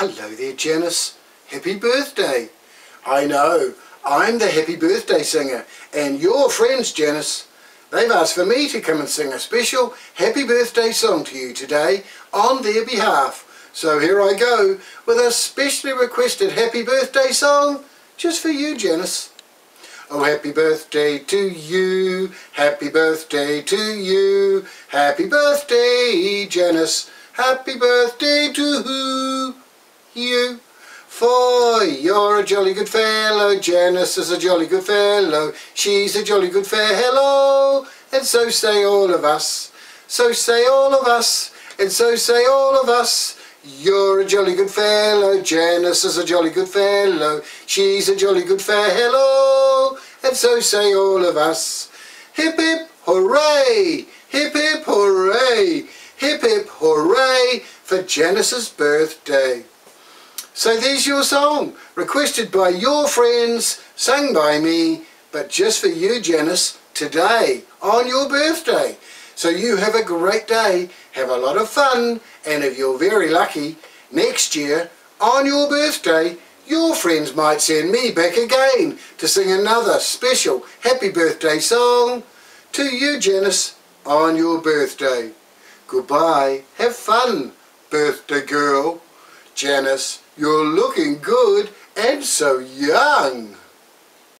Hello there, Janice. Happy birthday. I know, I'm the Happy Birthday Singer, and your friends, Janice, they've asked for me to come and sing a special happy birthday song to you today on their behalf. So here I go with a specially requested happy birthday song just for you, Janice. Oh, happy birthday to you, happy birthday to you, happy birthday, Janice, happy birthday to who? You, for you're a jolly good fellow. Janice is a jolly good fellow, she's a jolly good fellow, and so say all of us, so say all of us, and so say all of us. You're a jolly good fellow, Janice is a jolly good fellow, she's a jolly good fellow, and so say all of us. Hip hip hooray, hip hip hooray, hip hip hooray for Janice's birthday. So there's your song, requested by your friends, sung by me, but just for you, Janice, today, on your birthday. So you have a great day, have a lot of fun, and if you're very lucky, next year, on your birthday, your friends might send me back again to sing another special happy birthday song to you, Janice, on your birthday. Goodbye, have fun, birthday girl. Janice, you're looking good and so young.